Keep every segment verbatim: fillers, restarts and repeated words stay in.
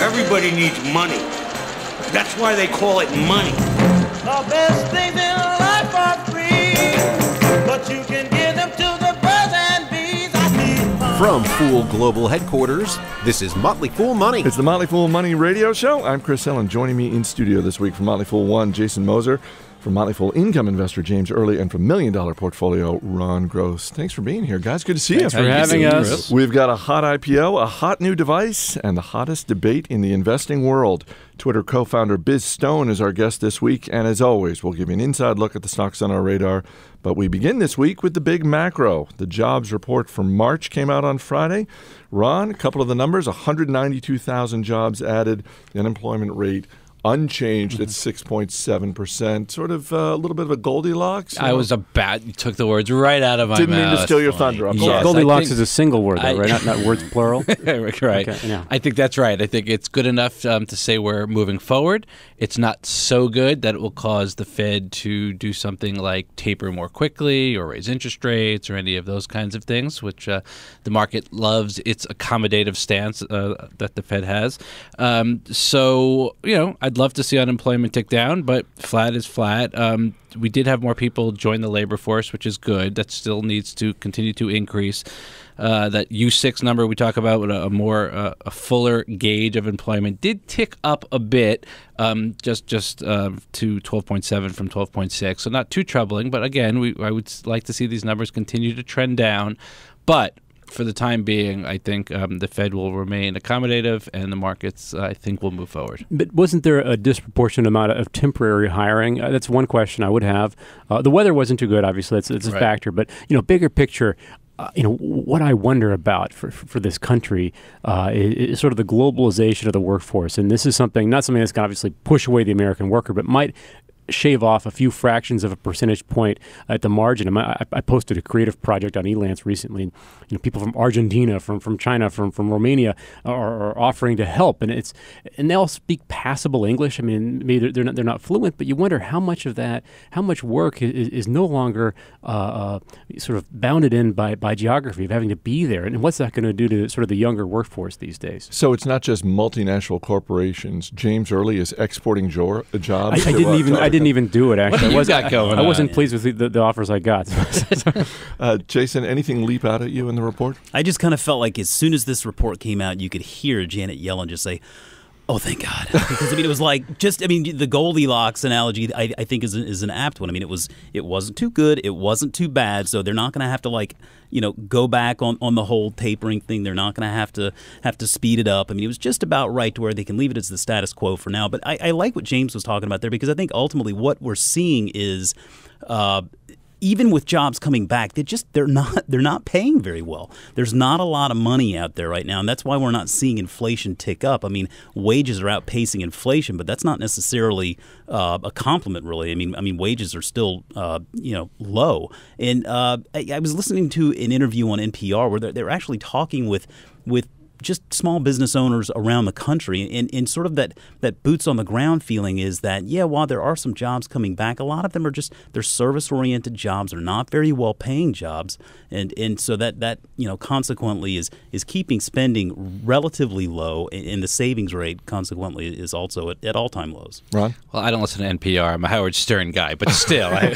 Everybody needs money. That's why they call it money. The best things in life are free, but you can give them to the birds and bees. I From Fool Global Headquarters, this is Motley Fool Money. It's the Motley Fool Money radio show. I'm Chris Hill, and joining me in studio this week from Motley Fool One, Jason Moser, from Motley Fool Income Investor, James Early, and from Million Dollar Portfolio, Ron Gross. Thanks for being here, guys. Good to see you. Thanks for having us. We've got a hot I P O, a hot new device, and the hottest debate in the investing world. Twitter co-founder Biz Stone is our guest this week, and as always, we'll give you an inside look at the stocks on our radar. But we begin this week with the big macro. The jobs report from March came out on Friday. Ron, a couple of the numbers, one hundred ninety-two thousand jobs added, the unemployment rate unchanged at six point seven percent, sort of uh, a little bit of a Goldilocks. I know? was about, you took the words right out of my Didn't mouth. Didn't mean to steal your thunder. I'm yes, sorry. Goldilocks is a single word, though, I, right? not, not words plural. Right. Okay, yeah. I think that's right. I think it's good enough um, to say we're moving forward. It's not so good that it will cause the Fed to do something like taper more quickly or raise interest rates or any of those kinds of things, which uh, the market loves its accommodative stance uh, that the Fed has. Um, so, you know, I I'd love to see unemployment tick down, but flat is flat. Um, we did have more people join the labor force, which is good. That still needs to continue to increase. Uh, that U six number we talk about, with a, a more uh, a fuller gauge of employment, did tick up a bit, um, just just uh, to twelve point seven from twelve point six. So not too troubling, but again, we I would like to see these numbers continue to trend down. But for the time being, I think um, the Fed will remain accommodative, and the markets, uh, I think, will move forward. But wasn't there a disproportionate amount of temporary hiring? Uh, that's one question I would have. Uh, the weather wasn't too good, obviously. That's, that's right. a factor. But, you know, bigger picture, Uh, you know, what I wonder about for, for, for this country uh, is, is sort of the globalization of the workforce. And this is something, not something that's going to obviously push away the American worker, but might shave off a few fractions of a percentage point at the margin. I, I posted a creative project on Elance recently, and you know, people from Argentina, from from China, from from Romania are, are offering to help, and it's and they all speak passable English. I mean, maybe they're, they're not they're not fluent, but you wonder how much of that, how much work is, is no longer uh, sort of bounded in by by geography of having to be there, and what's that going to do to sort of the younger workforce these days? So it's not just multinational corporations. James Early is exporting jobs. I, I didn't to, even. Uh, I didn't even do it, actually. I, was, I, I wasn't pleased with the, the offers I got. uh, Jason, anything leap out at you in the report? I just kind of felt like as soon as this report came out, you could hear Janet Yellen just say, "Oh, thank God." Because, I mean, it was like just, I mean, the Goldilocks analogy, I, I think, is, is an apt one. I mean, it, was, it wasn't too good. It wasn't too bad. So they're not going to have to, like, you know, go back on, on the whole tapering thing. They're not going to have to have to speed it up. I mean, it was just about right to where they can leave it as the status quo for now. But I, I like what James was talking about there, because I think ultimately what we're seeing is uh, – even with jobs coming back, they just they're not they're not paying very well. There's not a lot of money out there right now, and that's why we're not seeing inflation tick up. I mean, wages are outpacing inflation, but that's not necessarily uh, a compliment, really. I mean, I mean, wages are still uh, you know low. And uh, I, I was listening to an interview on N P R where they're, they're actually talking with with. just small business owners around the country, and, and sort of that, that boots on the ground feeling is that, yeah, while there are some jobs coming back, a lot of them are just, they're service-oriented jobs. They're not very well-paying jobs, and and so that, that you know, consequently is is keeping spending relatively low, and the savings rate, consequently, is also at, at all-time lows. Ron? Well, I don't listen to N P R. I'm a Howard Stern guy, but still. I,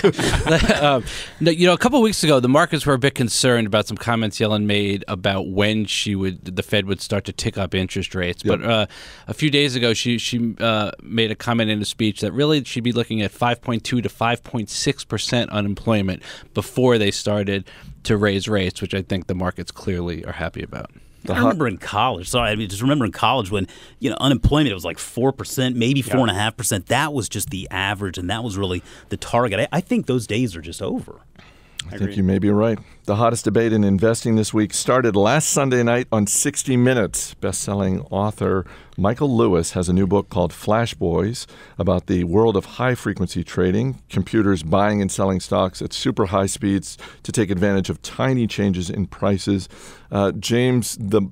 um, you know, a couple of weeks ago, the markets were a bit concerned about some comments Yellen made about when she would, the Fed would start to tick up interest rates. Yep. But uh, a few days ago, she, she uh, made a comment in a speech that really she'd be looking at five point two to five point six percent unemployment before they started to raise rates, which I think the markets clearly are happy about. I remember in college, sorry, I mean, just remember in college when, you know, unemployment, it was like four percent, maybe four point five percent. Yeah. That was just the average, and that was really the target. I, I think those days are just over. I, I think you may be right. The hottest debate in investing this week started last Sunday night on sixty minutes. Best-selling author Michael Lewis has a new book called Flash Boys about the world of high-frequency trading, computers buying and selling stocks at super high speeds to take advantage of tiny changes in prices. Uh, James, the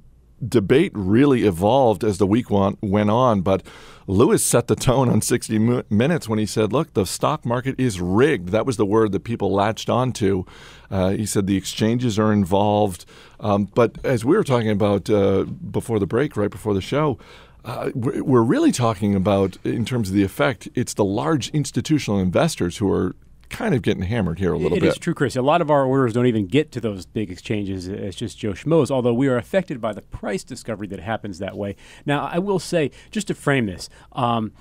debate really evolved as the week went on, but Lewis set the tone on sixty minutes when he said, look, the stock market is rigged. That was the word that people latched onto. Uh, he said the exchanges are involved. Um, but as we were talking about uh, before the break, right before the show, Uh, we're really talking about, in terms of the effect, it's the large institutional investors who are kind of getting hammered here a little it bit. It is true, Chris. A lot of our orders don't even get to those big exchanges. It's just Joe Schmoes, although we are affected by the price discovery that happens that way. Now, I will say, just to frame this, um,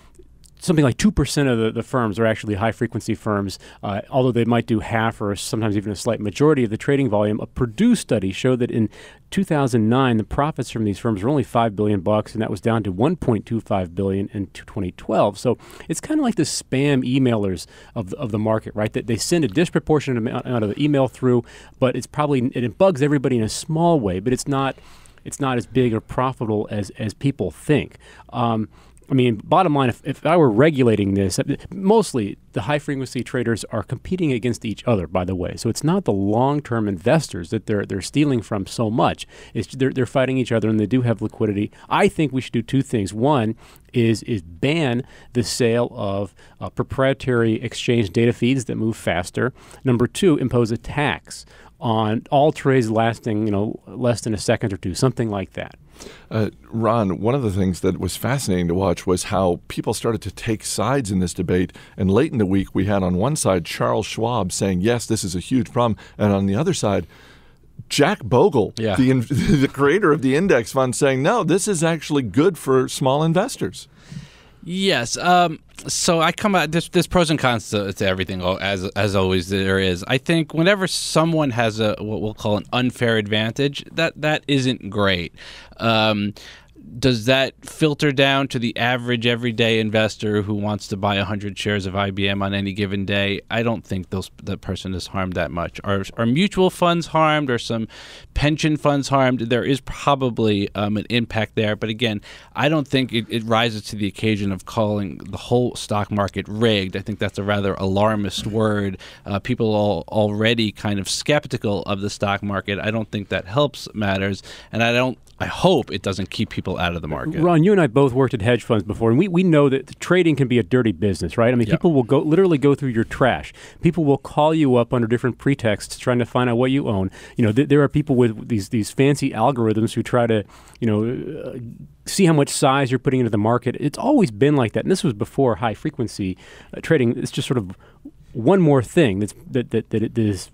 something like two percent of the, the firms are actually high-frequency firms, uh, although they might do half or sometimes even a slight majority of the trading volume. A Purdue study showed that in two thousand nine, the profits from these firms were only five billion dollars bucks, and that was down to one point two five billion dollars in twenty twelve. So it's kind of like the spam emailers of, of the market, right? That they send a disproportionate amount of the email through, but it's probably it bugs everybody in a small way, but it's not, it's not as big or profitable as, as people think. Um, I mean, bottom line, if, if I were regulating this, mostly the high-frequency traders are competing against each other, by the way. So it's not the long-term investors that they're they're stealing from so much. It's they're, they're fighting each other, and they do have liquidity. I think we should do two things. One is is ban the sale of uh, proprietary exchange data feeds that move faster. Number two, impose a tax on all trades lasting, you know, less than a second or two, something like that. Uh, Ron, one of the things that was fascinating to watch was how people started to take sides in this debate. And late in the week, we had on one side Charles Schwab saying, yes, this is a huge problem. And on the other side, Jack Bogle, yeah. the, the creator of the index fund, saying, no, this is actually good for small investors. Yes. Um, so I come at this, there's pros and cons to, to everything, as as always there is. I think whenever someone has a what we'll call an unfair advantage, that that isn't great. Um, does that filter down to the average everyday investor who wants to buy one hundred shares of I B M on any given day? I don't think those, that person is harmed that much. Are, are mutual funds harmed? Are some pension funds harmed? There is probably um, an impact there. But again, I don't think it, it rises to the occasion of calling the whole stock market rigged. I think that's a rather alarmist word. Uh, people are already kind of skeptical of the stock market. I don't think that helps matters. And I don't I hope it doesn't keep people out of the market. Ron, you and I both worked at hedge funds before, and we, we know that trading can be a dirty business, right? I mean, yeah. people will go literally go through your trash. People will call you up under different pretexts trying to find out what you own. You know, th there are people with these, these fancy algorithms who try to, you know, uh, see how much size you're putting into the market. It's always been like that, and this was before high-frequency uh, trading. It's just sort of one more thing that's, that, that, that, it, that is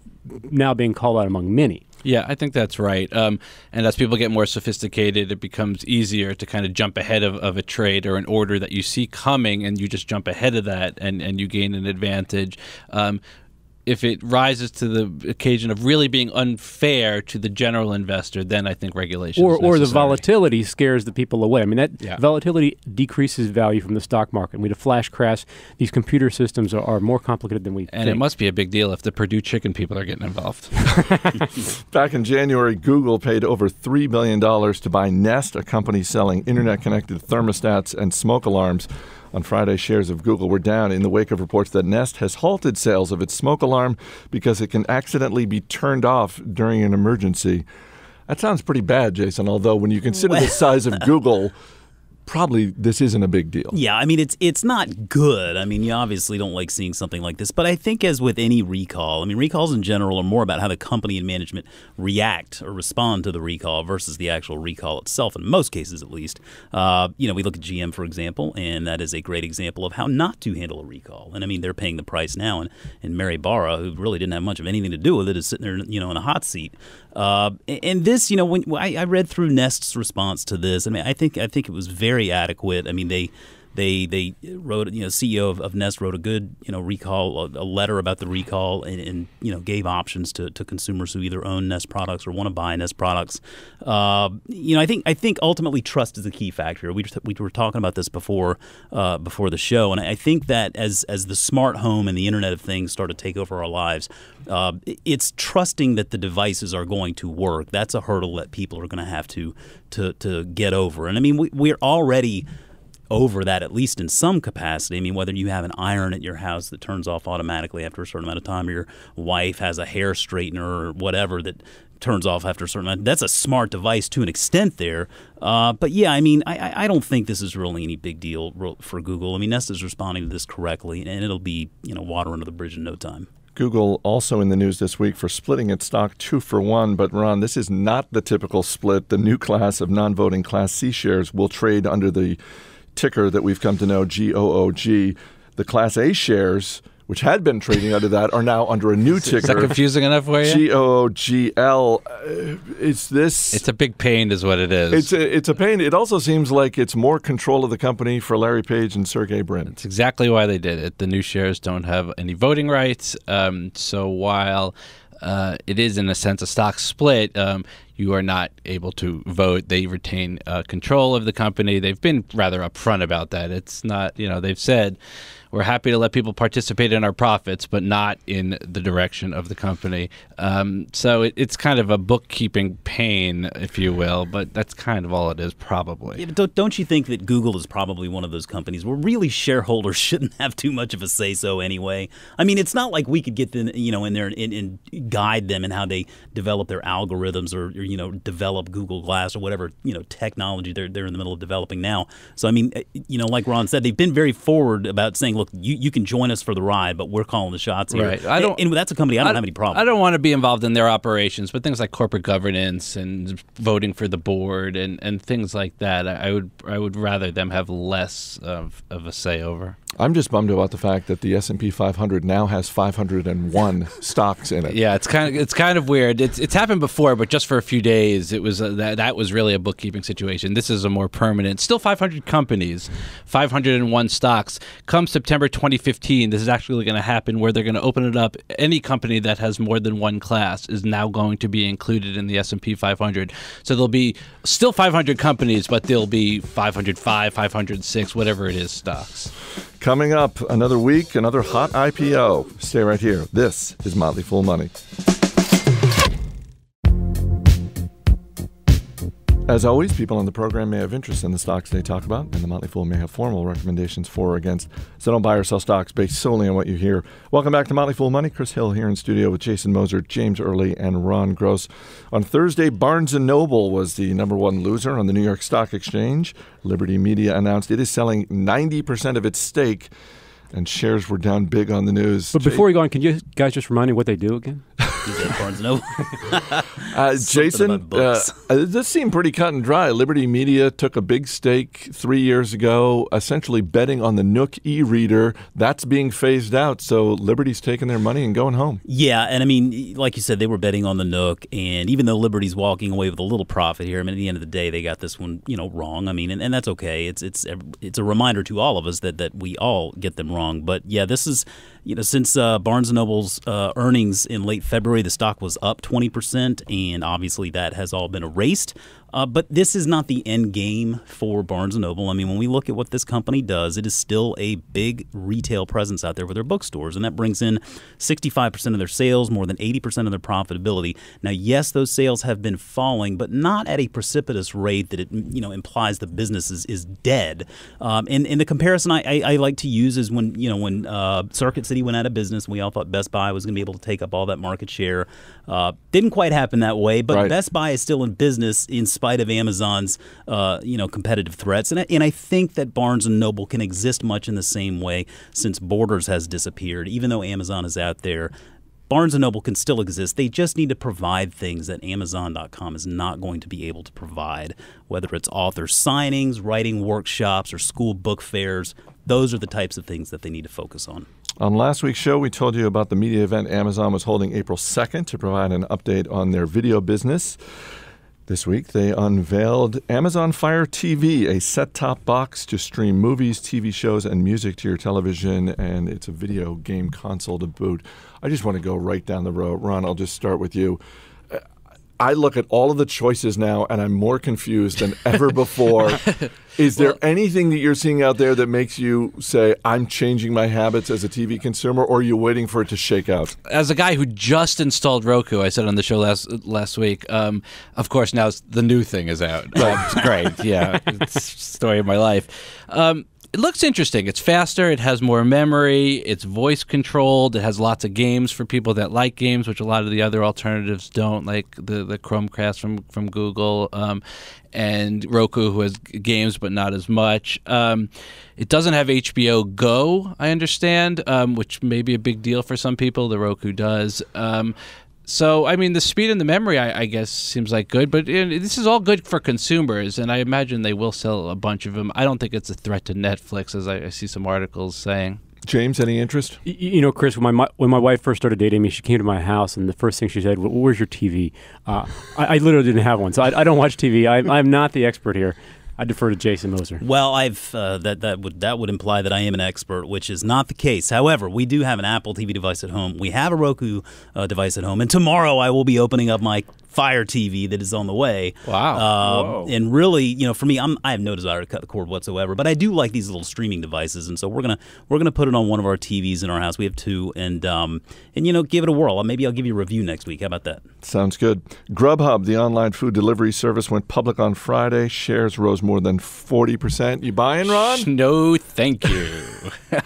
now being called out among many. Yeah, I think that's right. Um, and as people get more sophisticated, it becomes easier to kind of jump ahead of, of a trade or an order that you see coming, and you just jump ahead of that, and, and you gain an advantage. Um, if it rises to the occasion of really being unfair to the general investor, then I think regulation is necessary. Or the volatility scares the people away. I mean, that yeah. volatility decreases value from the stock market. We had a flash crash. These computer systems are, are more complicated than we and think. And it must be a big deal if the Purdue chicken people are getting involved. Back in January, Google paid over three billion dollars to buy Nest, a company selling internet-connected thermostats and smoke alarms. On Friday, shares of Google were down in the wake of reports that Nest has halted sales of its smoke alarm because it can accidentally be turned off during an emergency. That sounds pretty bad, Jason, although when you consider the size of Google, probably this isn't a big deal. Yeah, I mean, it's it's not good. I mean, you obviously don't like seeing something like this. But I think as with any recall, I mean, recalls in general are more about how the company and management react or respond to the recall versus the actual recall itself, in most cases at least. Uh, you know, we look at G M, for example, and that is a great example of how not to handle a recall. And I mean, they're paying the price now. And, and Mary Barra, who really didn't have much of anything to do with it, is sitting there, you know, in a hot seat. Uh, and this, you know, when I, I read through Nest's response to this, I mean, I think I think it was very adequate. I mean, they they they wrote, you know, C E O of, of Nest wrote a good, you know, recall, a, a letter about the recall, and, and you know, gave options to, to consumers who either own Nest products or want to buy Nest products. Uh, you know, I think I think ultimately trust is a key factor. We we were talking about this before uh, before the show, and I think that as as the smart home and the Internet of Things start to take over our lives, uh, it's trusting that the devices are going to work. That's a hurdle that people are going to have to. To, to get over. And I mean, we, we're already over that, at least in some capacity. I mean, whether you have an iron at your house that turns off automatically after a certain amount of time, or your wife has a hair straightener or whatever that turns off after a certain. That's a smart device to an extent there. Uh, but yeah, I mean, I, I don't think this is really any big deal for Google. I mean, Nest is responding to this correctly, and it'll be, you know, water under the bridge in no time. Google also in the news this week for splitting its stock two for one. But Ron, this is not the typical split. The new class of non-voting Class C shares will trade under the ticker that we've come to know, G O O G. The Class A shares, which had been trading under that, are now under a new is, ticker. Is that confusing enough for you? G O O G L. It's this. It's a big pain is what it is. It's a, it's a pain. It also seems like it's more control of the company for Larry Page and Sergey Brin. That's exactly why they did it. The new shares don't have any voting rights. Um, so while uh, it is, in a sense, a stock split, um, you are not able to vote. They retain uh, control of the company. They've been rather upfront about that. It's not, you know, they've said, we're happy to let people participate in our profits, but not in the direction of the company. Um, so it, it's kind of a bookkeeping pain, if you will, but that's kind of all it is, probably. Yeah, but don't, don't you think that Google is probably one of those companies where really shareholders shouldn't have too much of a say-so anyway? I mean, it's not like we could get them, you know, in there and, and, and guide them in how they develop their algorithms or, or, you know, develop Google Glass or whatever, you know, technology they're, they're in the middle of developing now. So, I mean, you know, like Ron said, they've been very forward about saying, look, you, you can join us for the ride, but we're calling the shots here. Right. I don't, and, and that's a company I don't I, have any problem. I don't want to be involved in their operations, but things like corporate governance and voting for the board and, and things like that, I would I would rather them have less of, of a say over. I'm just bummed about the fact that the S and P five hundred now has five hundred one stocks in it. Yeah, it's kind of it's kind of weird. It's it's happened before, but just for a few days, it was a, that that was really a bookkeeping situation. This is a more permanent. Still five hundred companies, five hundred one stocks. Come September twenty fifteen, this is actually going to happen where they're going to open it up. Any company that has more than one class is now going to be included in the S and P five hundred. So there'll be still five hundred companies, but there'll be five hundred five, five hundred six, whatever it is, stocks. Coming up, another week, another hot I P O. Stay right here. This is Motley Fool Money. As always, people on the program may have interest in the stocks they talk about, and the Motley Fool may have formal recommendations for or against. So don't buy or sell stocks based solely on what you hear. Welcome back to Motley Fool Money. Chris Hill here in studio with Jason Moser, James Early, and Ron Gross. On Thursday, Barnes and Noble was the number one loser on the New York Stock Exchange. Liberty Media announced it is selling ninety percent of its stake, and shares were down big on the news. But before we go on, can you guys just remind me what they do again? Barnes and Noble. uh, Jason, uh, this seemed pretty cut and dry. Liberty Media took a big stake three years ago, essentially betting on the Nook e-reader. That's being phased out, so Liberty's taking their money and going home. Yeah, and I mean, like you said, they were betting on the Nook, and even though Liberty's walking away with a little profit here, I mean, at the end of the day, they got this one, you know, wrong. I mean, and, and that's okay. It's it's it's a reminder to all of us that that we all get them wrong. But yeah, this is, you know, since uh, Barnes and Noble's uh, earnings in late February. The stock was up twenty percent, and obviously that has all been erased. Uh, but this is not the end game for Barnes and Noble. I mean, when we look at what this company does, it is still a big retail presence out there with their bookstores, and that brings in sixty-five percent of their sales, more than eighty percent of their profitability. Now, yes, those sales have been falling, but not at a precipitous rate that it, you know, implies the business is, is dead. Um, and, and the comparison I, I, I like to use is when, you know, when uh, Circuit City went out of business, we all thought Best Buy was going to be able to take up all that market share. Uh, didn't quite happen that way, but right. Best Buy is still in business in spite of Amazon's, uh, you know, competitive threats, and I, and I think that Barnes and Noble can exist much in the same way since Borders has disappeared. Even though Amazon is out there, Barnes and Noble can still exist. They just need to provide things that Amazon dot com is not going to be able to provide, whether it's author signings, writing workshops, or school book fairs. Those are the types of things that they need to focus on. On last week's show, we told you about the media event Amazon was holding April second to provide an update on their video business. This week, they unveiled Amazon Fire T V, a set-top box to stream movies, T V shows, and music to your television, and it's a video game console to boot. I just want to go right down the road. Ron, I'll just start with you. I look at all of the choices now, and I'm more confused than ever before. Is there well, anything that you're seeing out there that makes you say, I'm changing my habits as a T V consumer, or are you waiting for it to shake out? As a guy who just installed Roku, I said on the show last last week, um, of course, now the new thing is out. Right. It's great. Yeah, it's the story of my life. Um, it looks interesting. It's faster. It has more memory. It's voice controlled. It has lots of games for people that like games, which a lot of the other alternatives don't, like the the Chromecast from from Google, um, and Roku, who has games but not as much. Um, it doesn't have H B O Go, I understand, um, which may be a big deal for some people. The Roku does. Um, So, I mean, the speed and the memory, I, I guess, seems like good. But you know, this is all good for consumers, and I imagine they will sell a bunch of them. I don't think it's a threat to Netflix, as I, I see some articles saying. James, any interest? You know, Chris, when my when my wife first started dating me, she came to my house, and the first thing she said, well, where's your T V? Uh, I, I literally didn't have one, so I, I don't watch T V. I, I'm not the expert here. I defer to Jason Moser. Well, I've uh, that that would that would imply that I am an expert, which is not the case. However, we do have an Apple T V device at home. We have a Roku uh, device at home, and tomorrow I will be opening up my Fire T V that is on the way. Wow! Um, and really, you know, for me, I'm I have no desire to cut the cord whatsoever. But I do like these little streaming devices, and so we're gonna we're gonna put it on one of our T Vs in our house. We have two, and um and you know, give it a whirl. Maybe I'll give you a review next week. How about that? Sounds good. Grubhub, the online food delivery service, went public on Friday. Shares rose more than forty percent. You buying, Ron? No, thank you.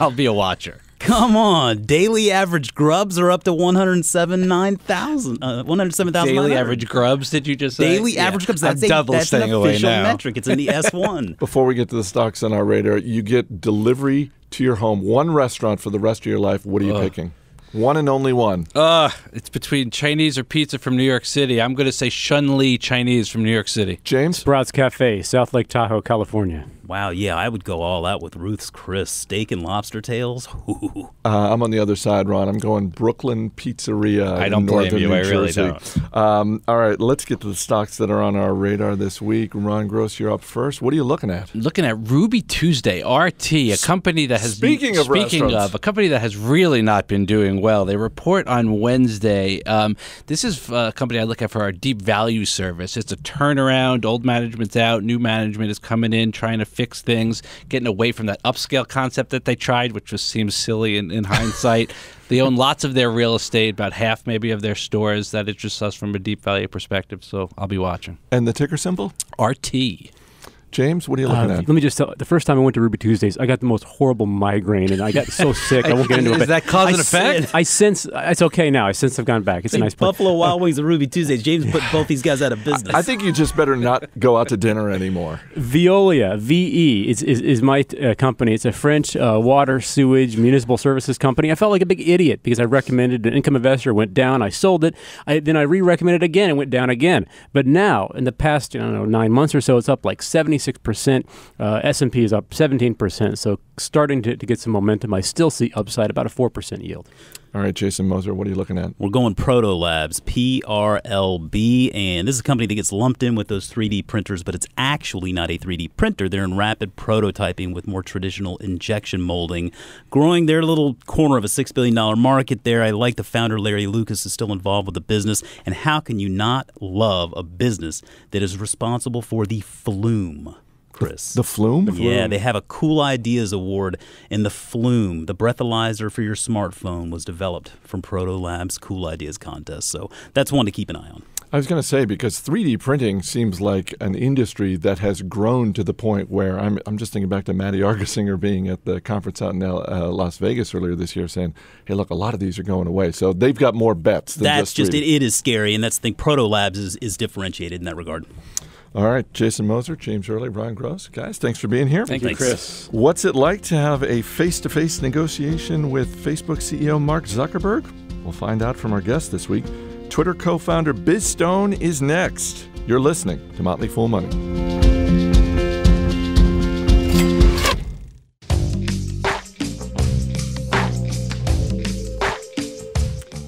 I'll be a watcher. Come on. Daily average grubs are up to one hundred seven thousand nine hundred. Uh, one hundred seven thousand nine hundred. Daily average grubs, did you just say? Daily yeah. average grubs. That's, a, double that's an official metric. It's in the S one. Before we get to the stocks on our radar, you get delivery to your home. One restaurant for the rest of your life. What are you Ugh. picking? One and only one. Uh, it's between Chinese or pizza from New York City. I'm going to say Shun Li Chinese from New York City. James? Sprouts Cafe, South Lake Tahoe, California. Wow, yeah, I would go all out with Ruth's Chris. Steak and lobster tails. Uh, I'm on the other side, Ron. I'm going Brooklyn Pizzeria. I don't blame you. I really don't. Um, all right, let's get to the stocks that are on our radar this week. Ron Gross, you're up first. What are you looking at? Looking at Ruby Tuesday, R T, a company that has speaking of speaking of a company that has really not been doing well. They report on Wednesday. Um, this is a company I look at for our deep value service. It's a turnaround. Old management's out. New management is coming in, trying to fix things, getting away from that upscale concept that they tried, which just seems silly in, in hindsight. They own lots of their real estate, about half maybe of their stores. That interests us from a deep value perspective, so I'll be watching. And the ticker symbol? R T. James, what are you looking uh, at? Let me just tell, the first time I went to Ruby Tuesdays, I got the most horrible migraine, and I got so sick, I won't get into it. Is that cause and effect? I sense, it's okay now. I sense I've gone back. It's a nice place. Buffalo Wild Wings and Ruby Tuesdays. James put both these guys out of business. I, I think you just better not go out to dinner anymore. Veolia, V E, is, is, is my uh, company. It's a French uh, water, sewage, municipal services company. I felt like a big idiot because I recommended an income investor, went down, I sold it. I, then I re-recommended again, and went down again. But now, in the past, I don't know, nine months or so, it's up like seventy-six percent. Uh, S and P is up seventeen percent, so starting to, to get some momentum. I still see upside, about a four percent yield. All right, Jason Moser, what are you looking at? We're going Proto Labs, P R L B, and this is a company that gets lumped in with those three D printers, but it's actually not a three D printer. They're in rapid prototyping with more traditional injection molding, growing their little corner of a six billion dollar market there. I like the founder, Larry Lucas, is still involved with the business, and how can you not love a business that is responsible for the Flume? Chris. The Flume? The Flume? Yeah, they have a Cool Ideas Award, and the Flume, the breathalyzer for your smartphone, was developed from Proto Labs' Cool Ideas contest. So that's one to keep an eye on. I was going to say, because three D printing seems like an industry that has grown to the point where I'm, I'm just thinking back to Matty Argersinger being at the conference out in L, uh, Las Vegas earlier this year saying, hey, look, a lot of these are going away. So they've got more bets than that's just, just it, it is scary, and that's the thing. Proto Labs is, is differentiated in that regard. All right, Jason Moser, James Hurley, Ron Gross. Guys, thanks for being here. Thank you, Chris. What's it like to have a face-to-face negotiation with Facebook C E O Mark Zuckerberg? We'll find out from our guest this week. Twitter co-founder Biz Stone is next. You're listening to Motley Fool Money.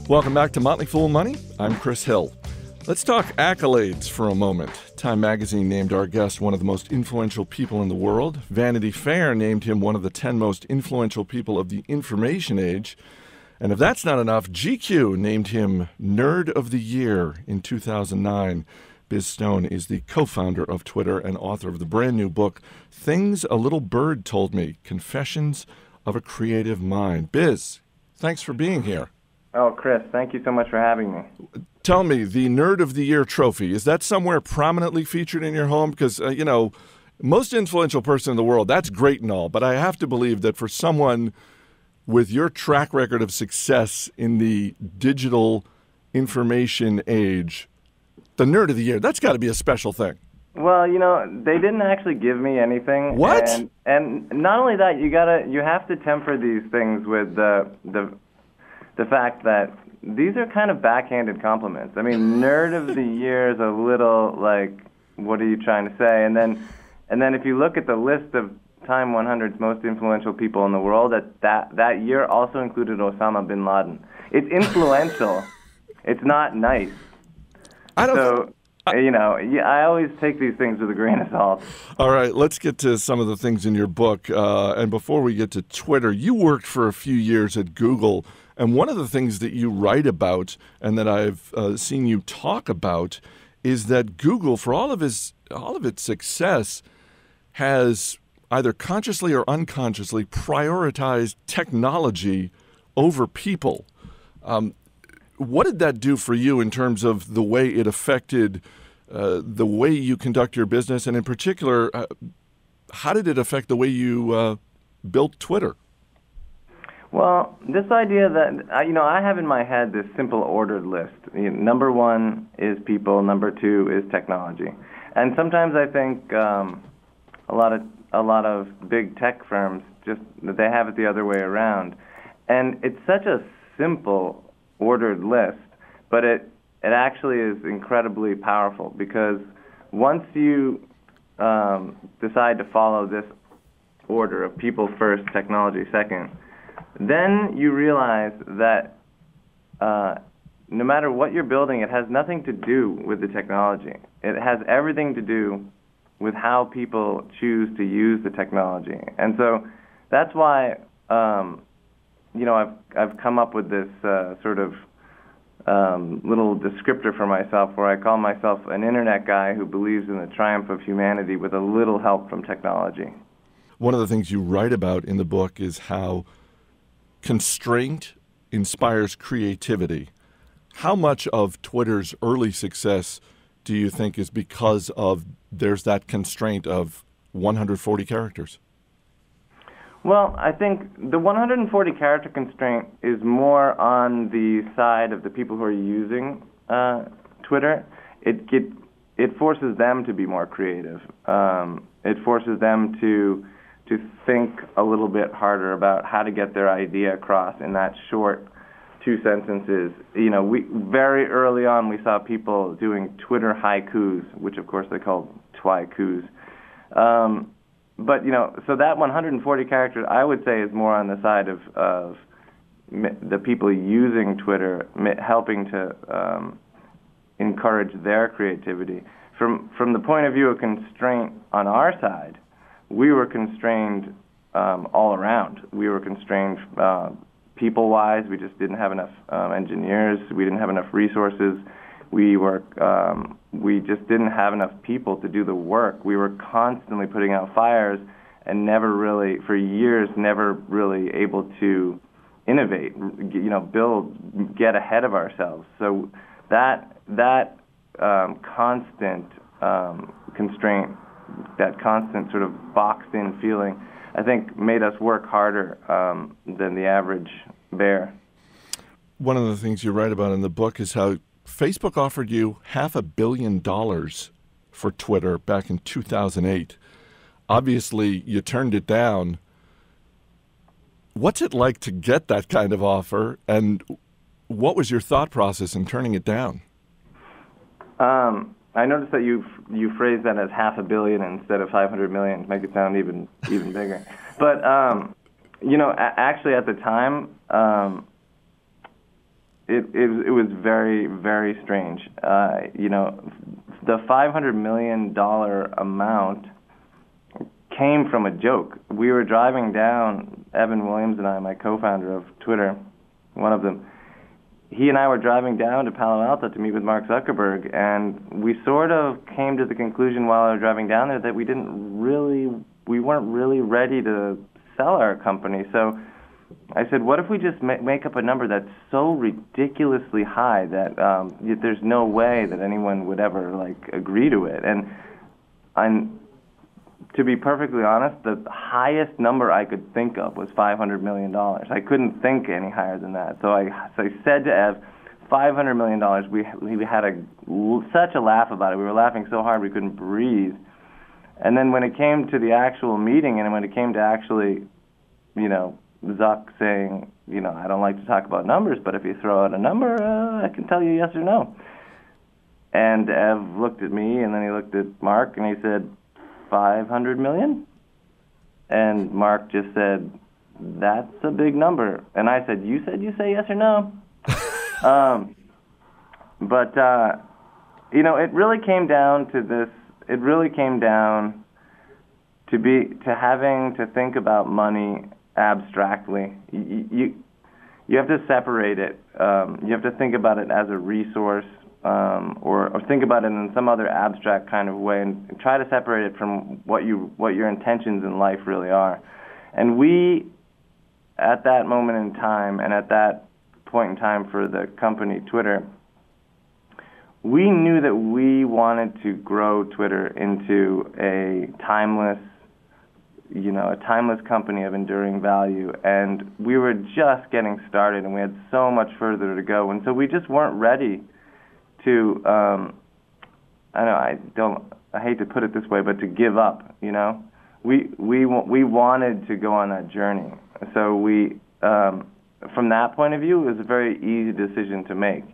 Welcome back to Motley Fool Money. I'm Chris Hill. Let's talk accolades for a moment. Time magazine named our guest one of the most influential people in the world. Vanity Fair named him one of the ten most influential people of the information age. And if that's not enough, G Q named him Nerd of the Year in two thousand nine. Biz Stone is the co-founder of Twitter and author of the brand new book, Things a Little Bird Told Me, Confessions of a Creative Mind. Biz, thanks for being here. Oh, Chris, thank you so much for having me. Tell me, the Nerd of the Year trophy, is that somewhere prominently featured in your home? Because, uh, you know, most influential person in the world, that's great and all, but I have to believe that for someone with your track record of success in the digital information age, the Nerd of the Year, that's got to be a special thing. Well, you know, they didn't actually give me anything. What? And, and not only that, you gotta, you have to temper these things with the the the fact that these are kind of backhanded compliments. I mean, Nerd of the Year is a little like, what are you trying to say? And then, and then if you look at the list of Time one hundred's most influential people in the world, that that, that year also included Osama bin Laden. It's influential. It's not nice. I don't. So, I, you know, yeah, I always take these things with a grain of salt. All right, let's get to some of the things in your book. Uh, and before we get to Twitter, you worked for a few years at Google. And one of the things that you write about and that I've uh, seen you talk about is that Google, for all of his, all of its success, has either consciously or unconsciously prioritized technology over people. Um, What did that do for you in terms of the way it affected uh, the way you conduct your business? And in particular, uh, how did it affect the way you uh, built Twitter? Well, this idea that, you know, I have in my head this simple ordered list. You know, number one is people. Number two is technology. And sometimes I think um, a lot of a lot of big tech firms, just that they have it the other way around. And it's such a simple ordered list, but it it actually is incredibly powerful, because once you um, decide to follow this order of people first, technology second, then you realize that uh, no matter what you're building, it has nothing to do with the technology. It has everything to do with how people choose to use the technology. And so that's why um, you know, I've I've come up with this uh, sort of um, little descriptor for myself, where I call myself an internet guy who believes in the triumph of humanity with a little help from technology. One of the things you write about in the book is how constraint inspires creativity. How much of Twitter's early success do you think is because of there's that constraint of one hundred forty characters? Well, I think the one hundred forty character constraint is more on the side of the people who are using uh, Twitter. It, it it forces them to be more creative. Um, it forces them to to think a little bit harder about how to get their idea across in that short two sentences. You know, we very early on we saw people doing Twitter haikus, which of course they called twaikus. Um, But, you know, so that one hundred forty characters, I would say, is more on the side of, of the people using Twitter, helping to um, encourage their creativity. From from the point of view of constraint on our side, we were constrained um, all around. We were constrained uh, people-wise. We just didn't have enough um, engineers. We didn't have enough resources. We were um, we just didn't have enough people to do the work. We were constantly putting out fires and never really, for years, never really able to innovate, you know, build, get ahead of ourselves. So that that um, constant um, constraint, that constant sort of boxed-in feeling, I think made us work harder um, than the average bear. One of the things you write about in the book is how Facebook offered you half a billion dollars for Twitter back in two thousand eight. Obviously, you turned it down. What's it like to get that kind of offer, and what was your thought process in turning it down? Um, I noticed that you you phrased that as half a billion instead of five hundred million to make it sound even even bigger. But um, you know, actually, at the time. Um, It, it it was very, very strange. Uh, you know, the five hundred million dollar amount came from a joke. We were driving down, Evan Williams and I, my co-founder of Twitter, one of them, he and I were driving down to Palo Alto to meet with Mark Zuckerberg, and we sort of came to the conclusion while we were driving down there that we didn't really, we weren't really ready to sell our company. So I said, what if we just ma make up a number that's so ridiculously high that um, there's no way that anyone would ever, like, agree to it? And, and to be perfectly honest, the highest number I could think of was five hundred million dollars. I couldn't think any higher than that. So I, so I said to Ev, five hundred million dollars, we, we had a, such a laugh about it. We were laughing so hard we couldn't breathe. And then when it came to the actual meeting and when it came to actually, you know, Zuck saying, you know, I don't like to talk about numbers, but if you throw out a number, uh, I can tell you yes or no. And Ev looked at me, and then he looked at Mark, and he said, five hundred million? And Mark just said, that's a big number. And I said, you said you say yes or no? um, but, uh, you know, it really came down to this, it really came down to be, to having to think about money abstractly. You, you, you have to separate it. Um, you have to think about it as a resource. Um, or, or think about it in some other abstract kind of way, and try to separate it from what you what your intentions in life really are. And we, at that moment in time, and at that point in time for the company Twitter, we knew that we wanted to grow Twitter into a timeless, you know, a timeless company of enduring value. And we were just getting started, and we had so much further to go. And so we just weren't ready to, um, I know I don't, I hate to put it this way, but to give up, you know, we we we wanted to go on that journey. So we, um, from that point of view, it was a very easy decision to make.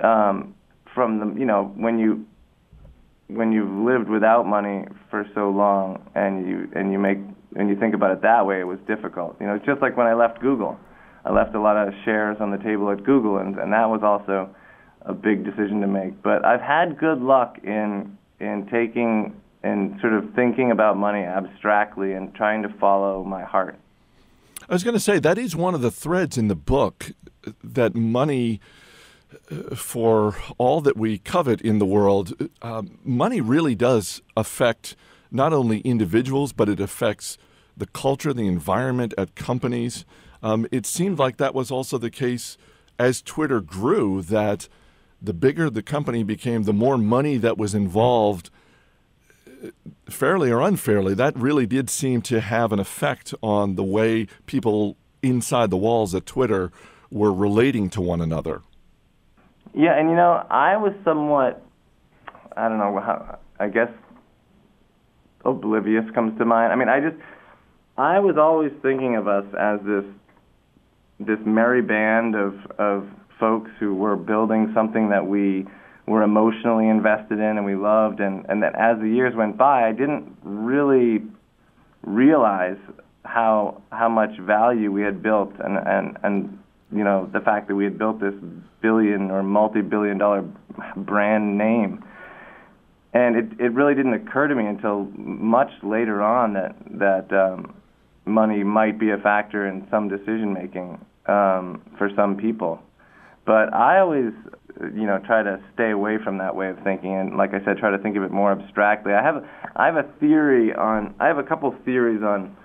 Um, from the, you know, when you when you've lived without money for so long, and you and you make and you think about it that way, it was difficult. You know, it's just like when I left Google, I left a lot of shares on the table at Google, and and that was also a big decision to make. But I've had good luck in in taking and sort of thinking about money abstractly and trying to follow my heart. I was going to say, that is one of the threads in the book, that money, for all that we covet in the world, uh, money really does affect not only individuals, but it affects the culture, the environment at companies. Um, it seemed like that was also the case as Twitter grew, that the bigger the company became, the more money that was involved, fairly or unfairly, that really did seem to have an effect on the way people inside the walls at Twitter were relating to one another. Yeah, and you know, I was somewhat, I don't know, how, I guess oblivious comes to mind. I mean, I just, I was always thinking of us as this this merry band of of folks who were building something that we were emotionally invested in and we loved, and, and that as the years went by, I didn't really realize how how much value we had built, and, and, and you know, the fact that we had built this billion or multi-billion dollar brand name. And it, it really didn't occur to me until much later on that, that um, money might be a factor in some decision-making um, for some people. But I always, you know, try to stay away from that way of thinking, and like I said, try to think of it more abstractly. I have, I have a theory on, I have a couple theories on,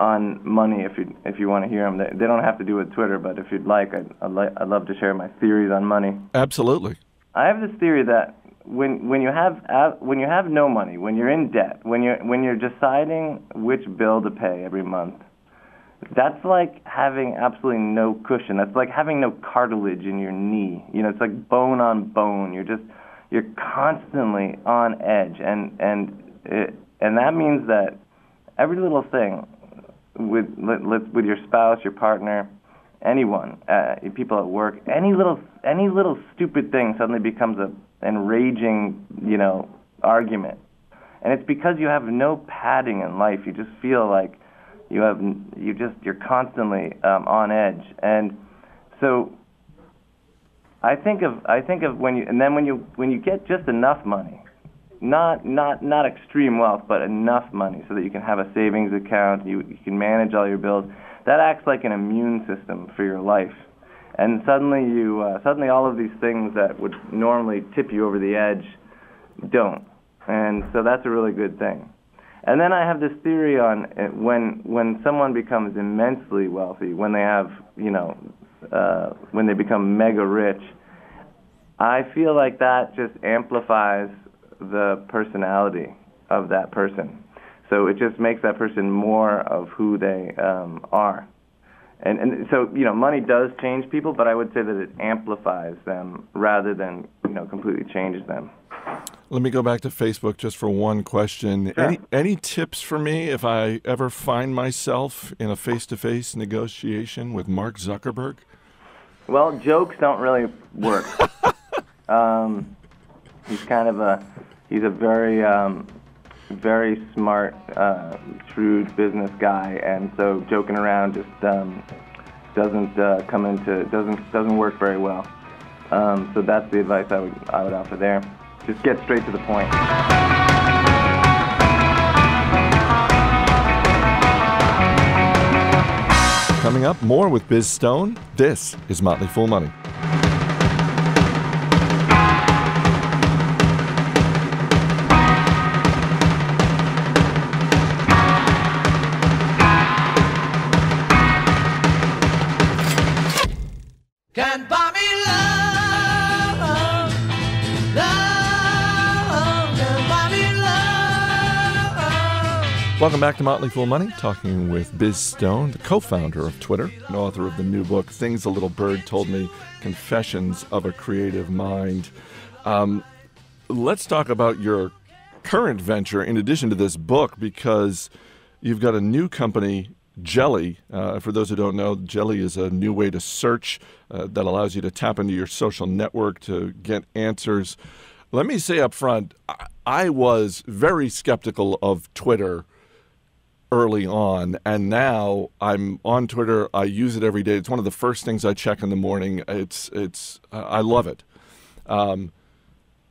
on money. If you, if you want to hear them, they, they don't have to do with Twitter, but if you'd like, I'd, I'd, li- I'd love to share my theories on money. Absolutely. I have this theory that when, when you have, uh, when you have no money, when you're in debt, when you're, when you're deciding which bill to pay every month, that's like having absolutely no cushion. That's like having no cartilage in your knee. You know, it's like bone on bone. You're just, you're constantly on edge, and and it, and that means that every little thing with with your spouse, your partner, anyone, uh, people at work, any little any little stupid thing suddenly becomes a enraging, you know, argument, and it's because you have no padding in life. You just feel like You have, you just, you're constantly um, on edge, and so I think of, I think of when you, and then when you, when you get just enough money, not, not, not extreme wealth, but enough money, so that you can have a savings account, you, you can manage all your bills. That acts like an immune system for your life, and suddenly you, uh, suddenly all of these things that would normally tip you over the edge, don't, and so that's a really good thing. And then I have this theory on when when someone becomes immensely wealthy, when they have, you know, uh, when they become mega rich, I feel like that just amplifies the personality of that person. So it just makes that person more of who they um, are. And, and so, you know, money does change people, but I would say that it amplifies them rather than, you know, completely changes them. Let me go back to Facebook just for one question. Sure. Any, any tips for me if I ever find myself in a face-to-face negotiation with Mark Zuckerberg? Well, jokes don't really work. um, he's kind of a, he's a very, um, very smart, uh, shrewd business guy, and so joking around just um, doesn't uh, come into, doesn't doesn't work very well. Um, so that's the advice I would I would offer there. Just get straight to the point. Coming up, more with Biz Stone. This is Motley Fool Money. Welcome back to Motley Fool Money, talking with Biz Stone, the co-founder of Twitter and author of the new book, Things a Little Bird Told Me, Confessions of a Creative Mind. Um, let's talk about your current venture in addition to this book, because you've got a new company, Jelly. Uh, for those who don't know, Jelly is a new way to search uh, that allows you to tap into your social network to get answers. Let me say up front, I, I was very skeptical of Twitter early on, and now I'm on Twitter. I use it every day. It's one of the first things I check in the morning. It's it's uh, I love it. Um,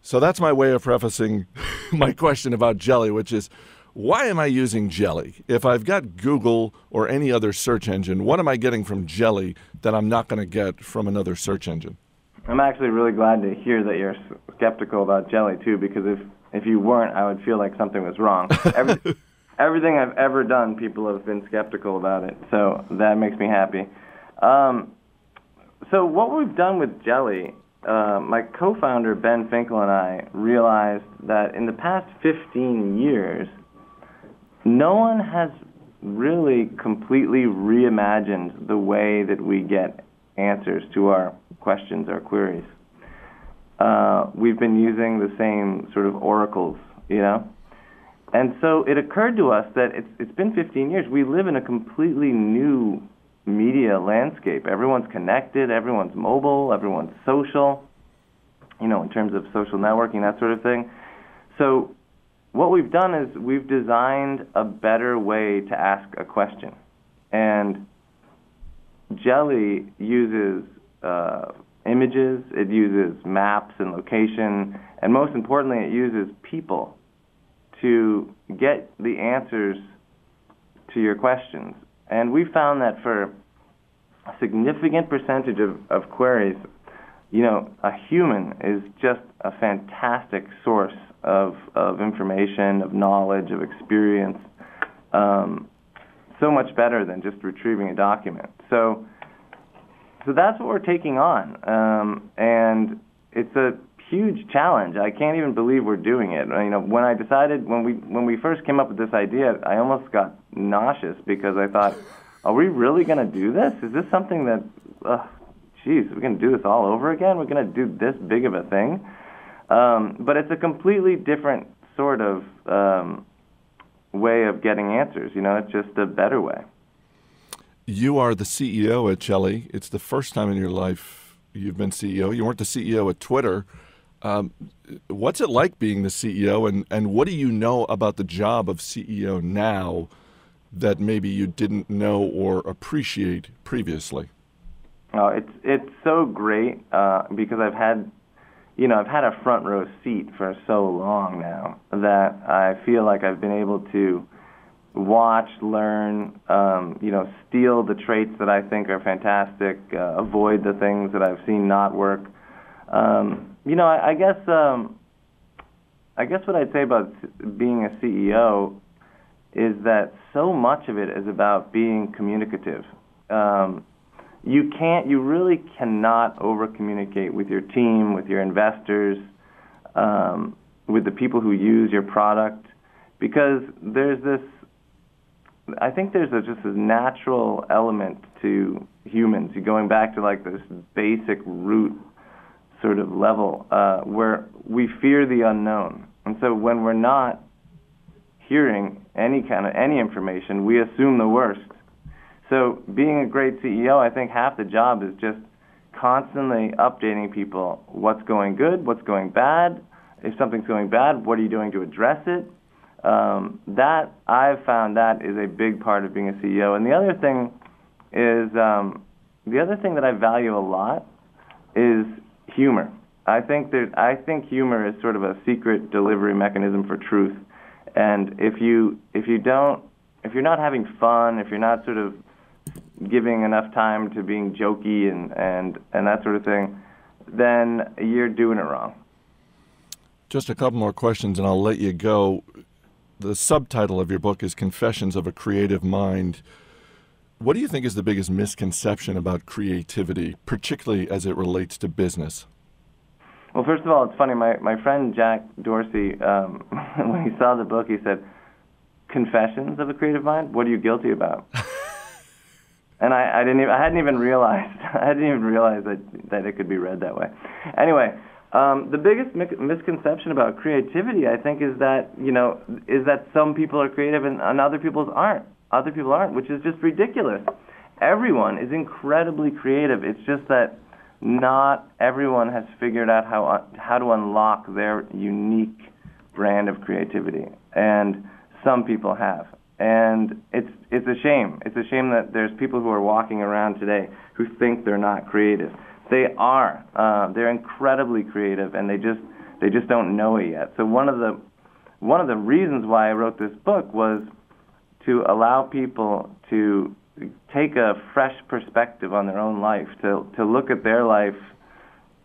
so that's my way of prefacing my question about Jelly, which is, why am I using Jelly? If I've got Google or any other search engine, what am I getting from Jelly that I'm not going to get from another search engine? I'm actually really glad to hear that you're skeptical about Jelly too, because if if you weren't, I would feel like something was wrong. Every Everything I've ever done, people have been skeptical about it, so that makes me happy. Um, so what we've done with Jelly, uh, my co-founder Ben Finkel and I realized that in the past fifteen years, no one has really completely reimagined the way that we get answers to our questions or queries. Uh, we've been using the same sort of oracles, you know? And so it occurred to us that it's, it's been fifteen years. We live in a completely new media landscape. Everyone's connected. Everyone's mobile. Everyone's social, you know, in terms of social networking, that sort of thing. So what we've done is we've designed a better way to ask a question. And Jelly uses uh, images. It uses maps and location. And most importantly, it uses people to get the answers to your questions. And we found that for a significant percentage of, of queries, you know, a human is just a fantastic source of, of information, of knowledge, of experience, um, so much better than just retrieving a document. So, so that's what we're taking on. Um, and it's a huge challenge. I can't even believe we're doing it. You know, when I decided, when we when we first came up with this idea, I almost got nauseous because I thought, are we really going to do this? Is this something that, uh, geez, we're going to do this all over again? We're going to do this big of a thing? Um, but it's a completely different sort of um, way of getting answers. You know, it's just a better way. You are the C E O at Jelly. It's the first time in your life you've been C E O. You weren't the C E O at Twitter. Um, what's it like being the C E O, and, and what do you know about the job of C E O now that maybe you didn't know or appreciate previously? Oh, it's it's so great uh, because I've had, you know, I've had a front row seat for so long now that I feel like I've been able to watch, learn, um, you know, steal the traits that I think are fantastic, uh, avoid the things that I've seen not work. Um, you know, I, I guess um, I guess what I'd say about being a C E O is that so much of it is about being communicative. Um, you can't, you really cannot over-communicate with your team, with your investors, um, with the people who use your product. because there's this, I think there's a, just this natural element to humans, going back to like this basic root sort of level, uh, where we fear the unknown. And so when we're not hearing any kind of any information, we assume the worst. So being a great C E O, I think half the job is just constantly updating people what's going good, what's going bad. If something's going bad, what are you doing to address it? Um, that, I've found that is a big part of being a C E O. And the other thing is, um, the other thing that I value a lot is humor. I think that, I think humor is sort of a secret delivery mechanism for truth. And if you, if you don't, if you're not having fun, if you're not sort of giving enough time to being jokey and, and, and that sort of thing, then you're doing it wrong. Just a couple more questions and I'll let you go. The subtitle of your book is Confessions of a Creative Mind. What do you think is the biggest misconception about creativity, particularly as it relates to business? Well, first of all, it's funny. My, my friend Jack Dorsey, um, when he saw the book, he said, Confessions of a Creative Mind? What are you guilty about? And I, I didn't even, I hadn't even realized, I hadn't even realized that, that it could be read that way. Anyway, um, the biggest mi misconception about creativity, I think, is that, you know, is that some people are creative and, and other people's aren't. Other people aren't, which is just ridiculous. Everyone is incredibly creative. It's just that not everyone has figured out how, how to unlock their unique brand of creativity. And some people have. And it's, it's a shame. It's a shame that there's people who are walking around today who think they're not creative. They are. Uh, they're incredibly creative, and they just, they just don't know it yet. So one of the, one of the reasons why I wrote this book was to allow people to take a fresh perspective on their own life, to, to look at their life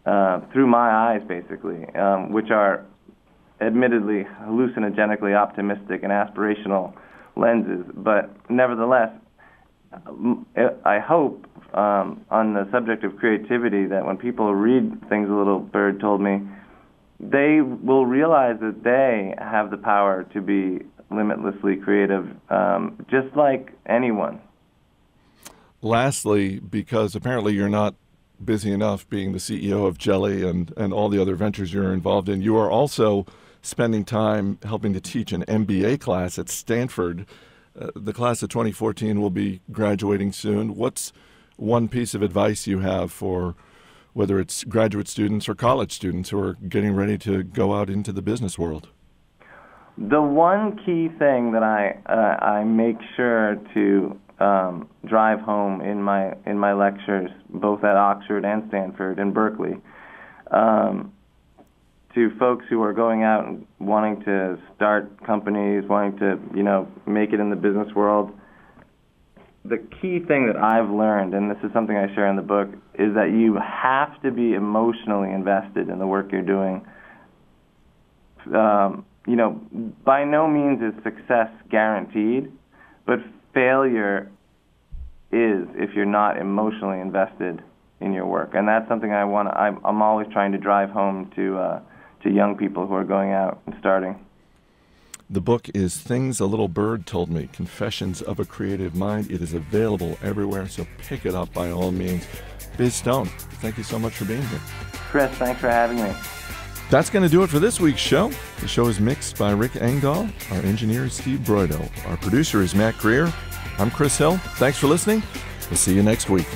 uh, through my eyes, basically, um, which are admittedly hallucinogenically optimistic and aspirational lenses. But nevertheless, I hope um, on the subject of creativity that when people read Things a Little Bird Told Me, they will realize that they have the power to be limitlessly creative, um, just like anyone. Lastly, because apparently you're not busy enough being the C E O of Jelly and, and all the other ventures you're involved in, you are also spending time helping to teach an M B A class at Stanford. Uh, the class of twenty fourteen will be graduating soon. What's one piece of advice you have for whether it's graduate students or college students who are getting ready to go out into the business world? The one key thing that I, uh, I make sure to Um, drive home in my in my lectures, both at Oxford and Stanford and Berkeley, um, to folks who are going out and wanting to start companies, wanting to you know make it in the business world. The key thing that I've learned, and this is something I share in the book, is that you have to be emotionally invested in the work you're doing. Um, you know, by no means is success guaranteed, but failure is if you're not emotionally invested in your work, and that's something I want. I'm, I'm always trying to drive home to uh, to young people who are going out and starting. The book is Things a Little Bird Told Me: Confessions of a Creative Mind. It is available everywhere, so pick it up by all means. Biz Stone, thank you so much for being here. Chris, thanks for having me. That's going to do it for this week's show. The show is mixed by Rick Engdahl. Our engineer is Steve Broido. Our producer is Matt Greer. I'm Chris Hill. Thanks for listening. We'll see you next week.